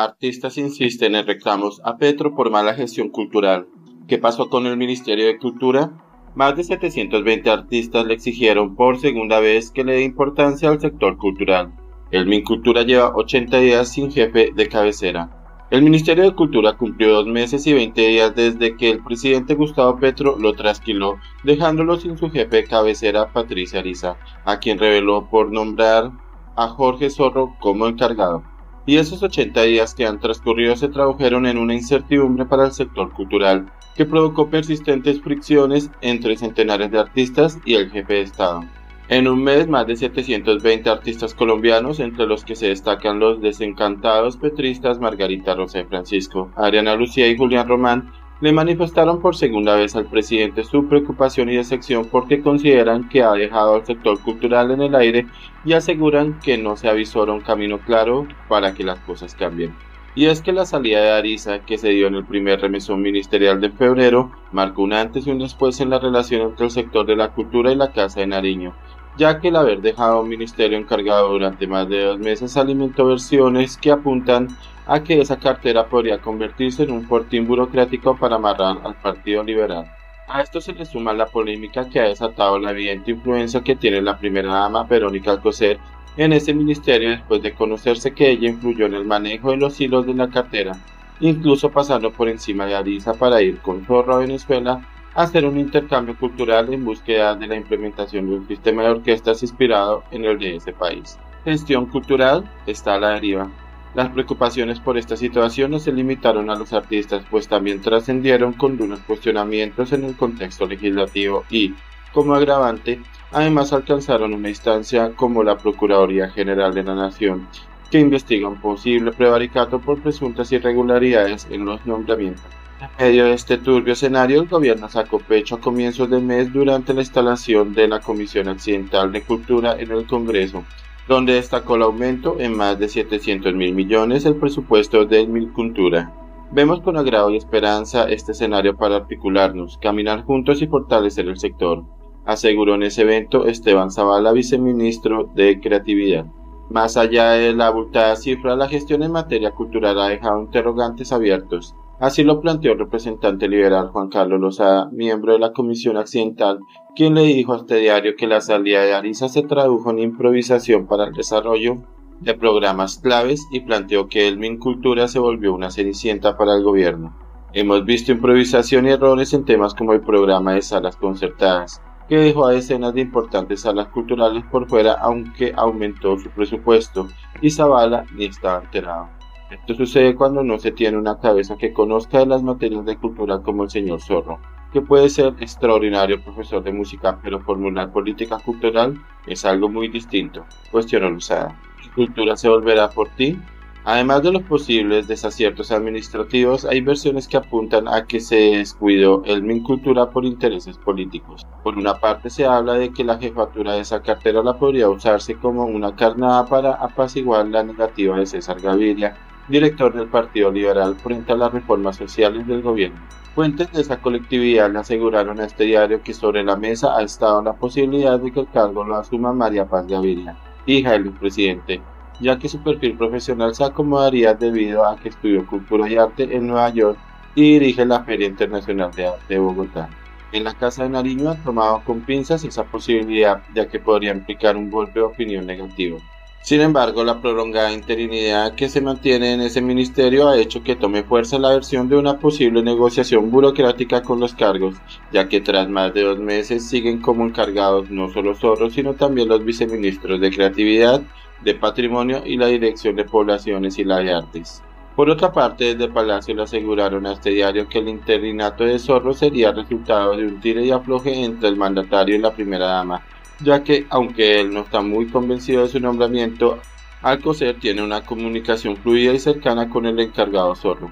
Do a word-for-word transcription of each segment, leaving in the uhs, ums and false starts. Artistas insisten en reclamos a Petro por mala gestión cultural. ¿Qué pasó con el Ministerio de Cultura? Más de setecientos veinte artistas le exigieron por segunda vez que le dé importancia al sector cultural. El MinCultura lleva ochenta días sin jefe de cabecera. El Ministerio de Cultura cumplió dos meses y veinte días desde que el presidente Gustavo Petro lo trasquiló, dejándolo sin su jefe de cabecera, Patricia Ariza, a quien reveló por nombrar a Jorge Zorro como encargado. Y esos ochenta días que han transcurrido se tradujeron en una incertidumbre para el sector cultural, que provocó persistentes fricciones entre centenares de artistas y el jefe de Estado. En un mes, más de setecientos veinte artistas colombianos, entre los que se destacan los desencantados petristas Margarita Rosé Francisco, Ariana Lucía y Julián Román, le manifestaron por segunda vez al presidente su preocupación y decepción porque consideran que ha dejado al sector cultural en el aire y aseguran que no se avisora un camino claro para que las cosas cambien. Y es que la salida de Ariza, que se dio en el primer remesón ministerial de febrero, marcó un antes y un después en la relación entre el sector de la cultura y la Casa de Nariño, ya que el haber dejado un ministerio encargado durante más de dos meses alimentó versiones que apuntan a que esa cartera podría convertirse en un fortín burocrático para amarrar al Partido Liberal. A esto se le suma la polémica que ha desatado la evidente influencia que tiene la primera dama Verónica Alcocer en ese ministerio después de conocerse que ella influyó en el manejo de los hilos de la cartera, incluso pasando por encima de Ariza para ir con Zorro a Venezuela hacer un intercambio cultural en búsqueda de la implementación de un sistema de orquestas inspirado en el de ese país. Gestión cultural está a la deriva. Las preocupaciones por esta situación no se limitaron a los artistas, pues también trascendieron con duros cuestionamientos en el contexto legislativo y, como agravante, además alcanzaron una instancia como la Procuraduría General de la Nación, que investiga un posible prevaricato por presuntas irregularidades en los nombramientos. En medio de este turbio escenario, el gobierno sacó pecho a comienzos de mes durante la instalación de la Comisión Accidental de Cultura en el Congreso, donde destacó el aumento en más de setecientos mil millones el presupuesto del MinCultura. Vemos con agrado y esperanza este escenario para articularnos, caminar juntos y fortalecer el sector, aseguró en ese evento Esteban Zavala, viceministro de Creatividad. Más allá de la abultada cifra, la gestión en materia cultural ha dejado interrogantes abiertos. Así lo planteó el representante liberal Juan Carlos Lozada, miembro de la Comisión Accidental, quien le dijo a este diario que la salida de Ariza se tradujo en improvisación para el desarrollo de programas claves y planteó que el MinCultura se volvió una cenicienta para el gobierno. Hemos visto improvisación y errores en temas como el programa de salas concertadas, que dejó a decenas de importantes salas culturales por fuera aunque aumentó su presupuesto, y Zavala ni estaba enterado. Esto sucede cuando no se tiene una cabeza que conozca de las materias de cultura como el señor Zorro, que puede ser extraordinario profesor de música, pero formular política cultural es algo muy distinto, cuestionó Lozada. ¿La cultura se volverá por ti? Además de los posibles desaciertos administrativos, hay versiones que apuntan a que se descuidó el MinCultura por intereses políticos. Por una parte se habla de que la jefatura de esa cartera la podría usarse como una carnada para apaciguar la negativa de César Gaviria, director del Partido Liberal, frente a las reformas sociales del gobierno. Fuentes de esa colectividad le aseguraron a este diario que sobre la mesa ha estado la posibilidad de que el cargo lo asuma María Paz Gaviria, hija del expresidente, ya que su perfil profesional se acomodaría debido a que estudió Cultura y Arte en Nueva York y dirige la Feria Internacional de Arte de Bogotá. En la Casa de Nariño han tomado con pinzas esa posibilidad, ya que podría implicar un golpe de opinión negativo. Sin embargo, la prolongada interinidad que se mantiene en ese ministerio ha hecho que tome fuerza la versión de una posible negociación burocrática con los cargos, ya que tras más de dos meses siguen como encargados no solo Zorro, sino también los viceministros de Creatividad, de Patrimonio y la Dirección de Poblaciones y la de Artes. Por otra parte, desde el Palacio le aseguraron a este diario que el interinato de Zorro sería resultado de un tire y afloje entre el mandatario y la primera dama, ya que, aunque él no está muy convencido de su nombramiento, Alcocer tiene una comunicación fluida y cercana con el encargado Zorro.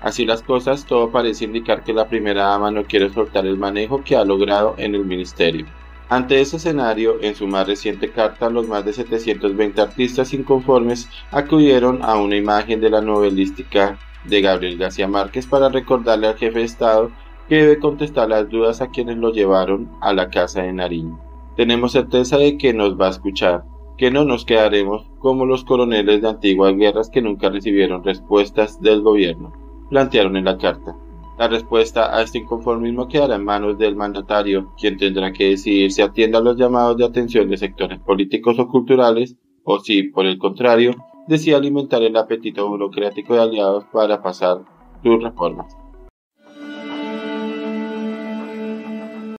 Así las cosas, todo parece indicar que la primera dama no quiere soltar el manejo que ha logrado en el ministerio. Ante ese escenario, en su más reciente carta, los más de setecientos veinte artistas inconformes acudieron a una imagen de la novelística de Gabriel García Márquez para recordarle al jefe de Estado que debe contestar las dudas a quienes lo llevaron a la Casa de Nariño. Tenemos certeza de que nos va a escuchar, que no nos quedaremos como los coroneles de antiguas guerras que nunca recibieron respuestas del gobierno, plantearon en la carta. La respuesta a este inconformismo quedará en manos del mandatario, quien tendrá que decidir si atiende a los llamados de atención de sectores políticos o culturales, o si, por el contrario, decide alimentar el apetito burocrático de aliados para pasar sus reformas.